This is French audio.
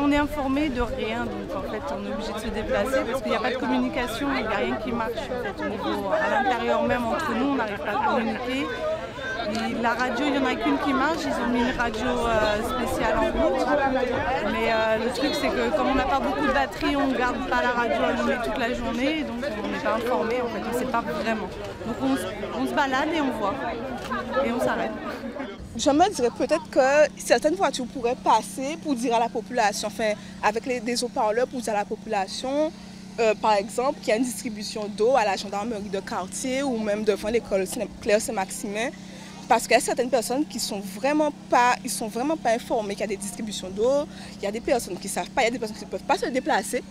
On est informé de rien, donc en fait on est obligé de se déplacer parce qu'il n'y a pas de communication, il n'y a rien qui marche en fait, au niveau, à l'intérieur même entre nous on n'arrive pas à communiquer. Et la radio, il n'y en a qu'une qui marche, ils ont mis une radio spéciale en route, mais le truc c'est que comme on n'a pas beaucoup de batterie, on ne garde pas la radio allumée toute la journée, donc on n'est pas informé en fait, on ne sait pas vraiment. Donc on se balade et on voit, et on s'arrête. Je me dirais peut-être que certaines voitures pourraient passer pour dire à la population, enfin avec des haut-parleurs pour dire à la population, par exemple, qu'il y a une distribution d'eau à la gendarmerie de quartier ou même devant l'école Claire Saint-Maximin, parce qu'il y a certaines personnes qui ne sont vraiment pas informées qu'il y a des distributions d'eau, il y a des personnes qui ne savent pas, il y a des personnes qui ne peuvent pas se déplacer.